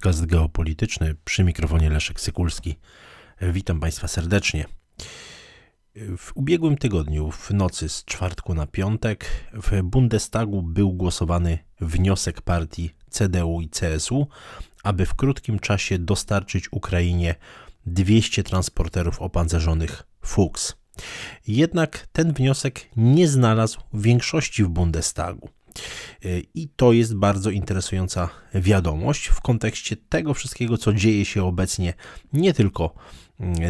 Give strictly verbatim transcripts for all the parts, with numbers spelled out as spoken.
Podcast geopolityczny, przy mikrofonie Leszek Sykulski. Witam Państwa serdecznie. W ubiegłym tygodniu, w nocy z czwartku na piątek, w Bundestagu był głosowany wniosek partii C D U i C S U, aby w krótkim czasie dostarczyć Ukrainie dwieście transporterów opancerzonych Fuchs. Jednak ten wniosek nie znalazł większości w Bundestagu. I to jest bardzo interesująca wiadomość w kontekście tego wszystkiego, co dzieje się obecnie nie tylko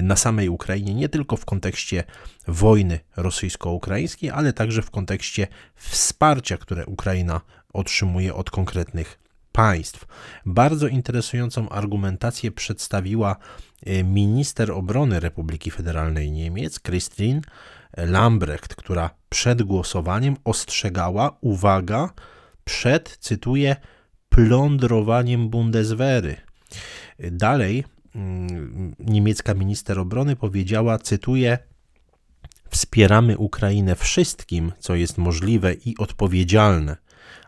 na samej Ukrainie, nie tylko w kontekście wojny rosyjsko-ukraińskiej, ale także w kontekście wsparcia, które Ukraina otrzymuje od konkretnych państw. Bardzo interesującą argumentację przedstawiła minister obrony Republiki Federalnej Niemiec, Christine Lambrecht, która przed głosowaniem ostrzegała, uwaga, przed, cytuję, plądrowaniem Bundeswehry. Dalej niemiecka minister obrony powiedziała, cytuję, wspieramy Ukrainę wszystkim, co jest możliwe i odpowiedzialne,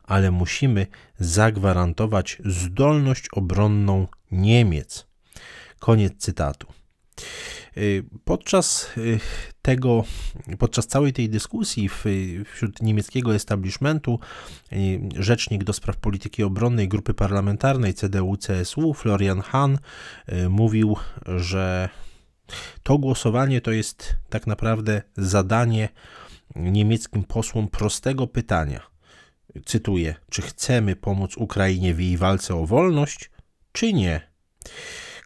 ale musimy zagwarantować zdolność obronną Niemiec. Koniec cytatu. Podczas tego, podczas całej tej dyskusji wśród niemieckiego establishmentu rzecznik do spraw polityki obronnej grupy parlamentarnej C D U C S U Florian Hahn mówił, że to głosowanie to jest tak naprawdę zadanie niemieckim posłom prostego pytania. Cytuję, czy chcemy pomóc Ukrainie w jej walce o wolność, czy nie?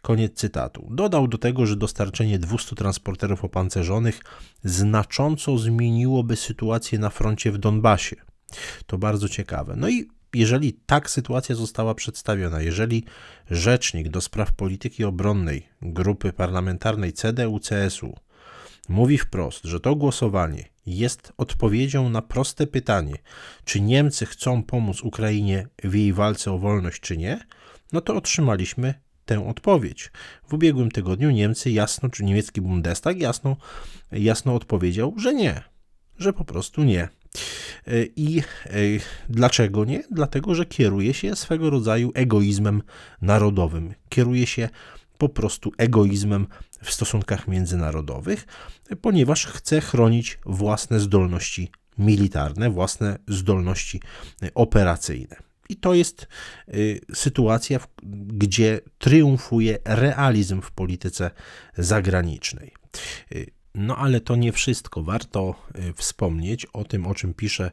Koniec cytatu. Dodał do tego, że dostarczenie dwustu transporterów opancerzonych znacząco zmieniłoby sytuację na froncie w Donbasie. To bardzo ciekawe. No i jeżeli tak sytuacja została przedstawiona, jeżeli rzecznik do spraw polityki obronnej grupy parlamentarnej C D U C S U mówi wprost, że to głosowanie jest odpowiedzią na proste pytanie, czy Niemcy chcą pomóc Ukrainie w jej walce o wolność, czy nie, no to otrzymaliśmy tę odpowiedź. W ubiegłym tygodniu Niemcy jasno, czy niemiecki Bundestag jasno, jasno odpowiedział, że nie, że po prostu nie. I dlaczego nie? Dlatego, że kieruje się swego rodzaju egoizmem narodowym. Kieruje się po prostu egoizmem w stosunkach międzynarodowych, ponieważ chce chronić własne zdolności militarne, własne zdolności operacyjne. I to jest sytuacja, gdzie triumfuje realizm w polityce zagranicznej. No ale to nie wszystko. Warto wspomnieć o tym, o czym pisze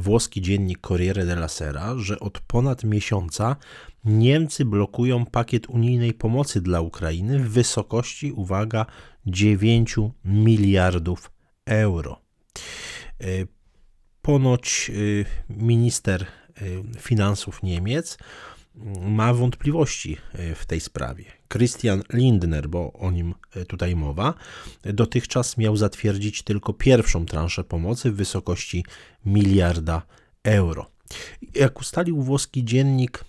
włoski dziennik Corriere della Sera, że od ponad miesiąca Niemcy blokują pakiet unijnej pomocy dla Ukrainy w wysokości, uwaga, dziewięciu miliardów euro. Ponoć minister finansów Niemiec ma wątpliwości w tej sprawie. Christian Lindner, bo o nim tutaj mowa, dotychczas miał zatwierdzić tylko pierwszą transzę pomocy w wysokości miliarda euro. Jak ustalił włoski dziennik,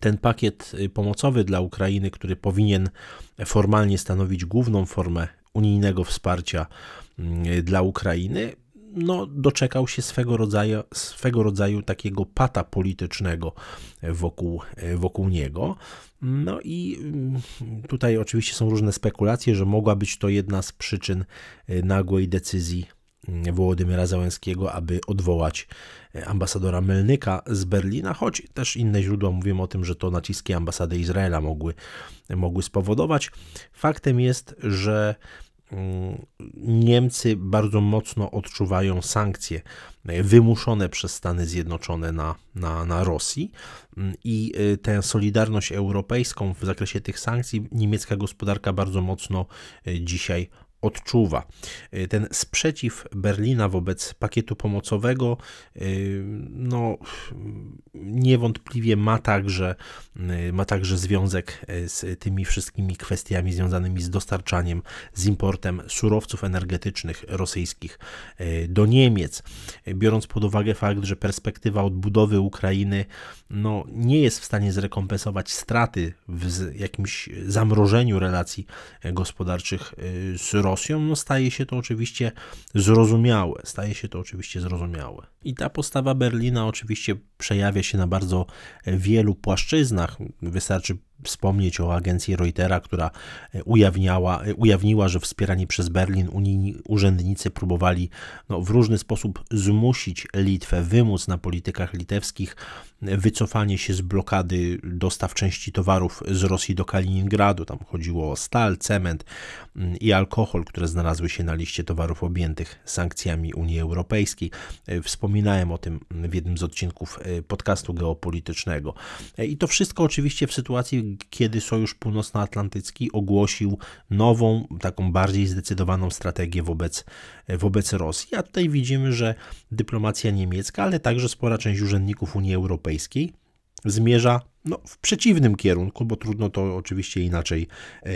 ten pakiet pomocowy dla Ukrainy, który powinien formalnie stanowić główną formę unijnego wsparcia dla Ukrainy, no, doczekał się swego rodzaju, swego rodzaju takiego pata politycznego wokół, wokół niego. No i tutaj oczywiście są różne spekulacje, że mogła być to jedna z przyczyn nagłej decyzji Wołodymyra Zełenskiego, aby odwołać ambasadora Melnyka z Berlina, choć też inne źródła mówią o tym, że to naciski ambasady Izraela mogły, mogły spowodować. Faktem jest, że Niemcy bardzo mocno odczuwają sankcje wymuszone przez Stany Zjednoczone na, na, na Rosji i tę solidarność europejską w zakresie tych sankcji niemiecka gospodarka bardzo mocno dzisiaj odczuwa. Ten sprzeciw Berlina wobec pakietu pomocowego no, niewątpliwie ma także, ma także związek z tymi wszystkimi kwestiami związanymi z dostarczaniem, z importem surowców energetycznych rosyjskich do Niemiec. Biorąc pod uwagę fakt, że perspektywa odbudowy Ukrainy no, nie jest w stanie zrekompensować straty w jakimś zamrożeniu relacji gospodarczych z Rosją, no staje się to oczywiście zrozumiałe, staje się to oczywiście zrozumiałe. I ta postawa Berlina oczywiście przejawia się na bardzo wielu płaszczyznach. Wystarczy wspomnieć o agencji Reutera, która ujawniała, ujawniła, że wspierani przez Berlin unijni urzędnicy próbowali no, w różny sposób zmusić Litwę, wymóc na politykach litewskich wycofanie się z blokady dostaw części towarów z Rosji do Kaliningradu. Tam chodziło o stal, cement i alkohol, które znalazły się na liście towarów objętych sankcjami Unii Europejskiej. Wspominałem o tym w jednym z odcinków podcastu geopolitycznego. I to wszystko oczywiście w sytuacji, kiedy Sojusz Północnoatlantycki ogłosił nową, taką bardziej zdecydowaną strategię wobec, wobec Rosji. A tutaj widzimy, że dyplomacja niemiecka, ale także spora część urzędników Unii Europejskiej zmierza no, w przeciwnym kierunku, bo trudno to oczywiście inaczej,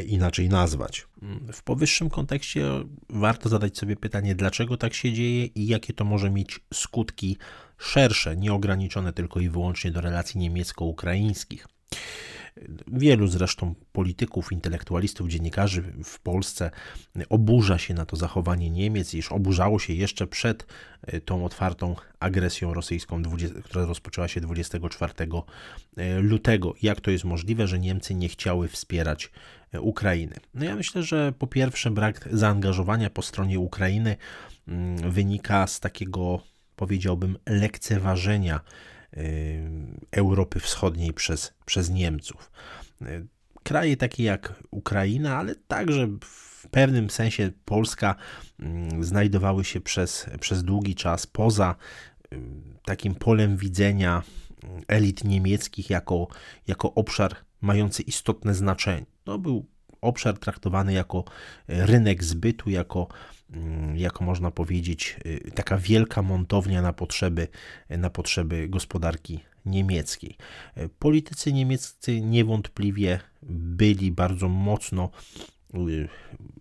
inaczej nazwać. W powyższym kontekście warto zadać sobie pytanie, dlaczego tak się dzieje i jakie to może mieć skutki szersze, nieograniczone tylko i wyłącznie do relacji niemiecko-ukraińskich. Wielu zresztą polityków, intelektualistów, dziennikarzy w Polsce oburza się na to zachowanie Niemiec, iż oburzało się jeszcze przed tą otwartą agresją rosyjską, która rozpoczęła się dwudziestego czwartego lutego. Jak to jest możliwe, że Niemcy nie chciały wspierać Ukrainy? No ja myślę, że po pierwsze brak zaangażowania po stronie Ukrainy wynika z takiego, powiedziałbym, lekceważenia Europy Wschodniej przez, przez Niemców. Kraje takie jak Ukraina, ale także w pewnym sensie Polska znajdowały się przez, przez długi czas poza takim polem widzenia elit niemieckich jako, jako obszar mający istotne znaczenie. To był obszar traktowany jako rynek zbytu, jako, jako można powiedzieć, taka wielka montownia na potrzeby, na potrzeby gospodarki niemieckiej. Politycy niemieccy niewątpliwie byli bardzo mocno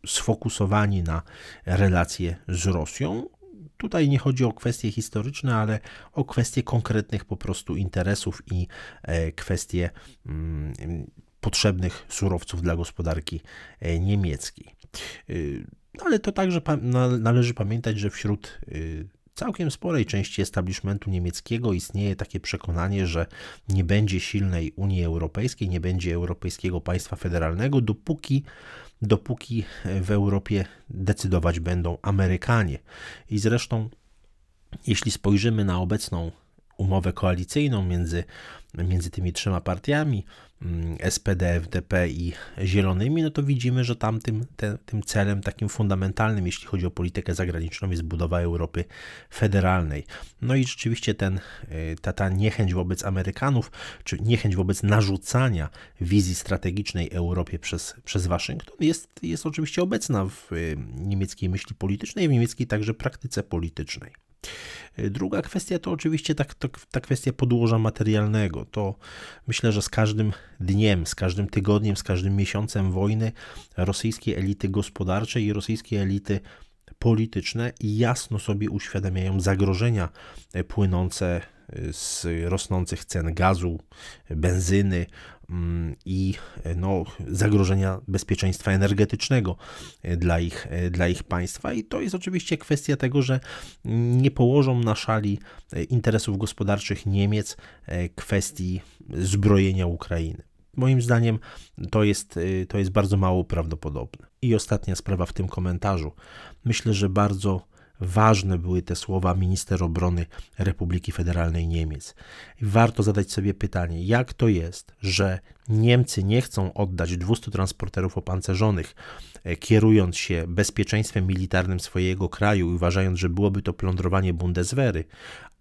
sfokusowani na relacje z Rosją. Tutaj nie chodzi o kwestie historyczne, ale o kwestie konkretnych po prostu interesów i kwestie potrzebnych surowców dla gospodarki niemieckiej. Ale to także należy pamiętać, że wśród całkiem sporej części establishmentu niemieckiego istnieje takie przekonanie, że nie będzie silnej Unii Europejskiej, nie będzie europejskiego państwa federalnego, dopóki, dopóki w Europie decydować będą Amerykanie. I zresztą, jeśli spojrzymy na obecną umowę koalicyjną między, między tymi trzema partiami, S P D, F D P i Zielonymi, no to widzimy, że tam tym, te, tym celem takim fundamentalnym, jeśli chodzi o politykę zagraniczną, jest budowa Europy federalnej. No i rzeczywiście ten, ta, ta niechęć wobec Amerykanów, czy niechęć wobec narzucania wizji strategicznej Europie przez, przez Waszyngton jest, jest oczywiście obecna w niemieckiej myśli politycznej, w niemieckiej także praktyce politycznej. Druga kwestia to oczywiście ta, ta, ta kwestia podłoża materialnego. To myślę, że z każdym dniem, z każdym tygodniem, z każdym miesiącem wojny rosyjskie elity gospodarcze i rosyjskie elity polityczne jasno sobie uświadamiają zagrożenia płynące z rosnących cen gazu, benzyny i no, zagrożenia bezpieczeństwa energetycznego dla ich, dla ich państwa. I to jest oczywiście kwestia tego, że nie położą na szali interesów gospodarczych Niemiec kwestii zbrojenia Ukrainy. Moim zdaniem to jest, to jest bardzo mało prawdopodobne. I ostatnia sprawa w tym komentarzu. Myślę, że bardzo ważne były te słowa minister obrony Republiki Federalnej Niemiec. Warto zadać sobie pytanie, jak to jest, że Niemcy nie chcą oddać dwustu transporterów opancerzonych, kierując się bezpieczeństwem militarnym swojego kraju i uważając, że byłoby to plądrowanie Bundeswehry,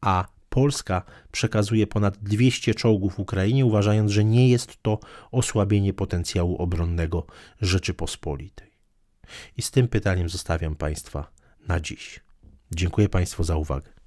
a Polska przekazuje ponad dwieście czołgów Ukrainie, uważając, że nie jest to osłabienie potencjału obronnego Rzeczypospolitej. I z tym pytaniem zostawiam Państwa na dziś. Dziękuję Państwu za uwagę.